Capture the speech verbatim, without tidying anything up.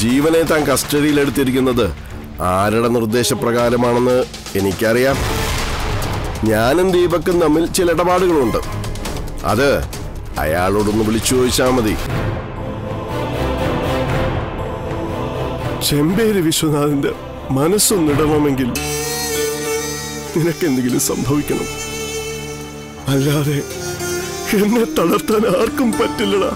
ജീവനെ താൻ കസ്റ്റഡിയിലെടുത്തിരിക്കുന്നത് ആരുടെ നിർദ്ദേശപ്രകാരമാണെന്ന് എനിക്കറിയാം. ഞാനും ദീപക്കും തമ്മിൽ ചില ഇടപാടുകളുണ്ട്. അത് അയാളോടൊന്ന് വിളിച്ചു ചോദിച്ചാൽ മതി. ചെമ്പേരി വിശ്വനാഥിന്റെ മനസ്സൊന്നിടണമെങ്കിൽ നിനക്കെന്തെങ്കിലും സംഭവിക്കണം. അല്ലാതെ എന്നെ തളർത്താൻ ആർക്കും പറ്റില്ലടാ.